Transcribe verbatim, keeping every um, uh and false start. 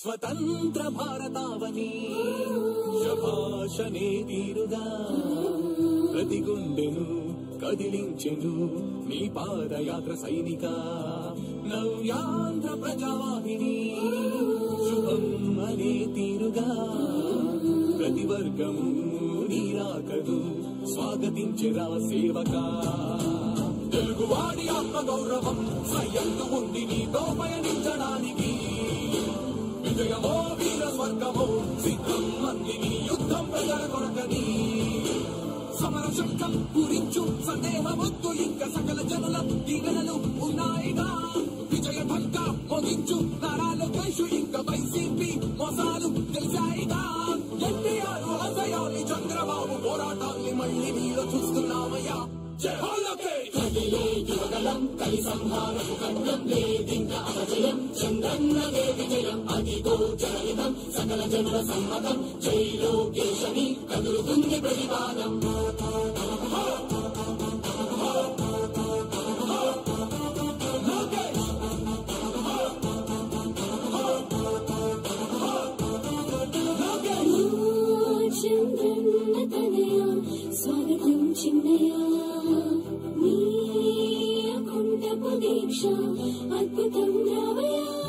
స్వతంత్ర భారతావని శభాషనే తీరుగా ప్రతి గుండెను కదిలించెను నీ పాదయాత్ర సైనిక నవ్యాంధ్ర ప్రజావాహిని శుభం అనే తీరుగా ప్రతి వర్గము నీ రాకను స్వాగతించెరా సేవక తెలుగువాడి ఆత్మ గౌరవం స్వయంతు ఉంది నీతో పయనించడానికి జయమో వీర స్వర్గమో సిద్ధం మందిని యుద్ధం ప్రజల కొరకని సమర శబ్దం పూరించు సందేహమొద్దు ఇంకా సకల జనుల దీవెనలు ఉన్నాయిగా విజయ ఢంకా మోగించు నరాలు వేషు ఇంకా వైసీపీ మోసాలు తెలిసాయిగా ఎన్టీఆర్ ఆశయాల్ని చంద్రబాబు పోరాటాల్ని మళ్ళీ మీరు చూస్తున్నామయ్యా జయ హో కదిలే యువగలం కలి సంహారపు ఖడ్గం వేధింక అపజయం చంద్రన్నదే విజయం అదిగో జనహితం సకల జనుల సమ్మతం జై లోకేశని కదులుతుంది ప్రతివాదం స్వాగతం చిన్నయా నీ అకుంఠ ప్రదీక్ష అద్భుతం రావయా.